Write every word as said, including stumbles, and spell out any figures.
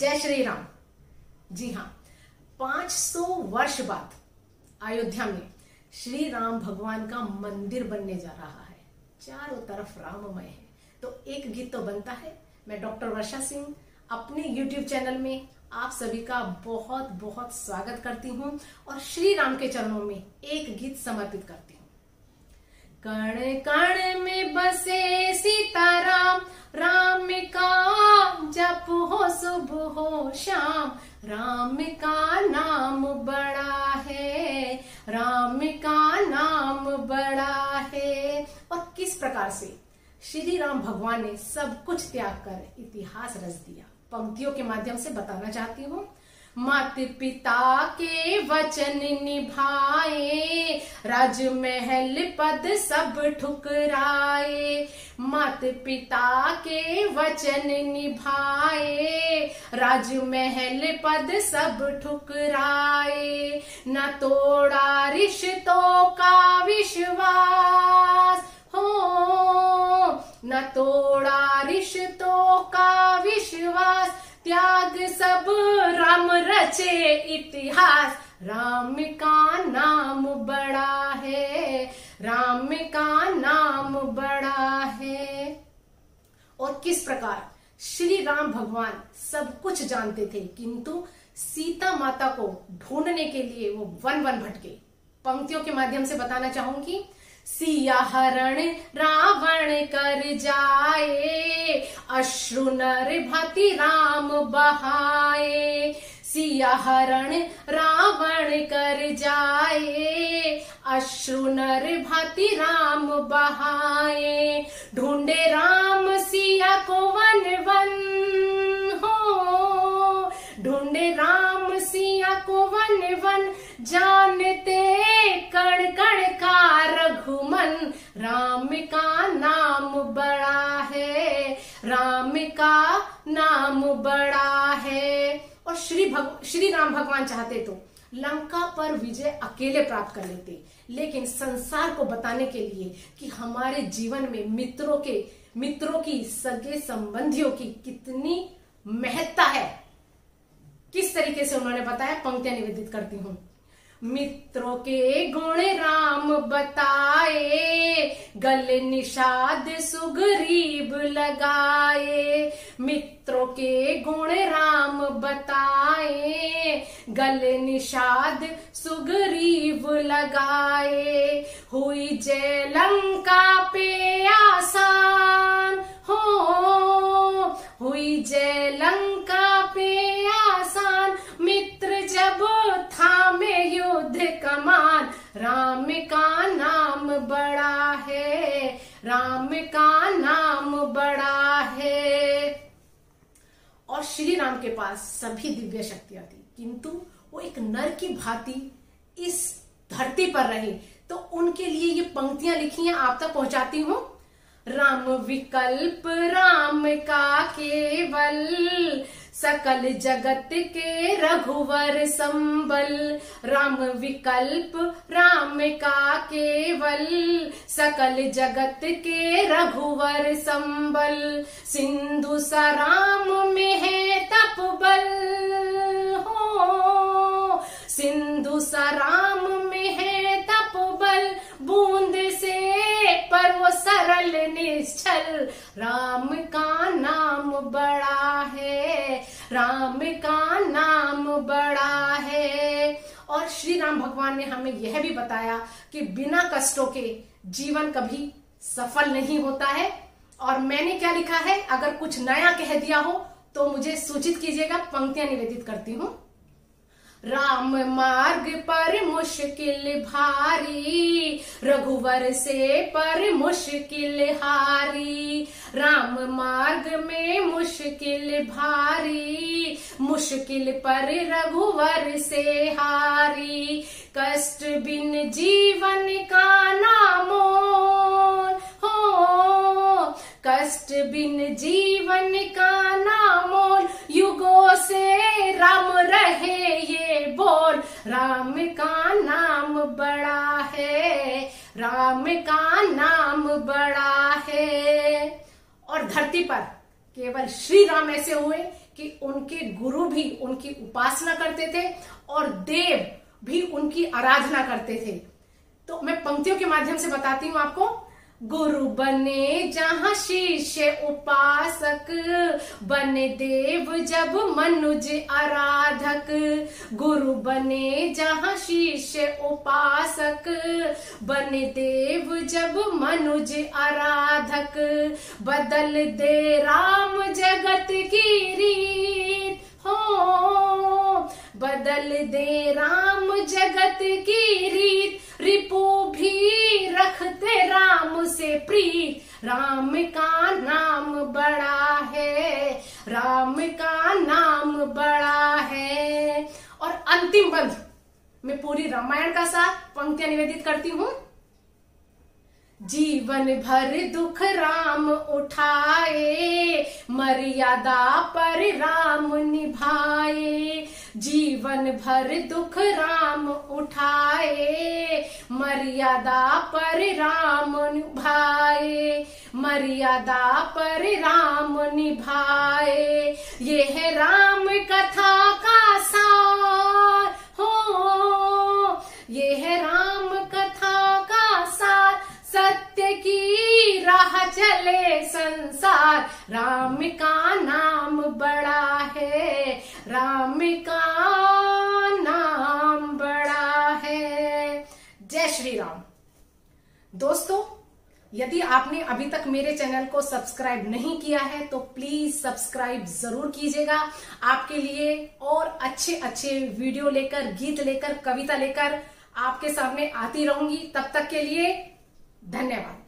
जय श्री राम। जी हाँ, पाँच सौ वर्ष बाद अयोध्या में श्री राम भगवान का मंदिर बनने जा रहा है। चारों तरफ राममय है, तो एक गीत तो बनता है। मैं डॉक्टर वर्षा सिंह अपने YouTube चैनल में आप सभी का बहुत बहुत स्वागत करती हूँ और श्री राम के चरणों में एक गीत समर्पित करती हूँ। कण कण में बसे सीताराम, राम का जप हो सुबह हो शाम, राम का नाम बड़ा है, राम का नाम बड़ा है। और किस प्रकार से श्री राम भगवान ने सब कुछ त्याग कर इतिहास रच दिया, पंक्तियों के माध्यम से बताना चाहती हूँ। मात पिता के वचन निभाए, राज महल पद सब ठुकराए। मात पिता के वचन निभाए, राज महल पद सब ठुकराए। न तोड़ा रिश्तों का विश्वास हो, न तोड़ा रिश्तों का विश्वास। त्याग सब राम रचे इतिहास, राम का नाम बड़ा है, राम का नाम बड़ा है। और किस प्रकार श्री राम भगवान सब कुछ जानते थे, किंतु सीता माता को ढूंढने के लिए वो वन वन भटके। पंक्तियों के माध्यम से बताना चाहूंगी। सिया हरण रावण कर जाए, अश्रु नर भाति राम बहाए। सिया हरण रावण कर जाए, अश्रु नर भाति राम बहाए। ढूंढे राम सिया को वन वन हो, ढूंढे राम सिया को वन वन। जानते कण कण का रघुमन, राम का नाम बड़ा है, राम का नाम बड़ा है। और श्री भग श्री राम भगवान चाहते तो लंका पर विजय अकेले प्राप्त कर लेते, लेकिन संसार को बताने के लिए कि हमारे जीवन में मित्रों के मित्रों की सगे संबंधियों की कितनी महत्ता है, किस तरीके से उन्होंने बताया। पंक्तियां निवेदित करती हूँ। मित्रों के गुण राम बताए, गल निषाद सुग्रीव लगाए। मित्रों के गुण राम बताए, गल निषाद सुग्रीव लगाए। हुई जय लंका पे आसान हो, हुई जय लंका पे आसान। मित्र जब थामे युद्ध कमान, राम का नाम बड़ा है, राम का नाम बड़ा है। और श्री राम के पास सभी दिव्य शक्तियां थी, किंतु वो एक नर की भांति इस धरती पर रहे, तो उनके लिए ये पंक्तियां लिखी हैं, आप तक पहुंचाती हूँ। राम विकल्प राम का केवल, सकल जगत के रघुवर संबल। राम विकल्प राम का केवल, सकल जगत के रघुवर संबल। सिंधु सा राम में है तप बल हो, सिंधु सा राम में है तप बल। बूंद से पर वो सरल निश्चल, राम का नाम बड़ा है, राम का नाम बड़ा है। और श्री राम भगवान ने हमें यह भी बताया कि बिना कष्टों के जीवन कभी सफल नहीं होता है। और मैंने क्या लिखा है, अगर कुछ नया कह दिया हो तो मुझे सूचित कीजिएगा। पंक्तियां निवेदित करती हूँ। राम मार्ग पर मुश्किल भारी, रघुवर से पर मुश्किल हारी। राम मार्ग में मुश्किल भारी, मुश्किल पर रघुवर से हारी। कष्ट बिन जीवन का नामोन हो, कष्ट बिन जीवन का नामोन। युगों से राम रहे ये बोल, राम का नाम बड़ा है, राम का नाम बड़ा है। और धरती पर केवल श्री राम ऐसे हुए कि उनके गुरु भी उनकी उपासना करते थे और देव भी उनकी आराधना करते थे। तो मैं पंक्तियों के माध्यम से बताती हूँ आपको। गुरु बने जहाँ शिष्य उपासक, बने देव जब मनुज आराधक। गुरु बने जहाँ शिष्य उपासक, बने देव जब मनुज आराधक। बदल दे राम जगत की रीत हो, बदल दे राम जगत की रीत। रिपु भी रखते राम से प्रीत, राम का नाम बड़ा है, राम का नाम बड़ा है। और अंतिम बंद में पूरी रामायण का साथ पंक्तियां निवेदित करती हूँ। जीवन भर दुख राम उठाए, मर्यादा पर राम निभाए। जीवन भर दुख राम उठाए, मर्यादा पर राम निभाए, मर्यादा पर राम निभाए। ये है राम कथा का सार हो, ये है राम कथा का सार। सत्य की राह चले संसार, राम का नाम बड़ा है, राम का नाम बड़ा है। जय श्री राम। दोस्तों, यदि आपने अभी तक मेरे चैनल को सब्सक्राइब नहीं किया है तो प्लीज सब्सक्राइब जरूर कीजिएगा। आपके लिए और अच्छे अच्छे वीडियो लेकर, गीत लेकर, कविता लेकर आपके सामने आती रहूंगी। तब तक के लिए धन्यवाद।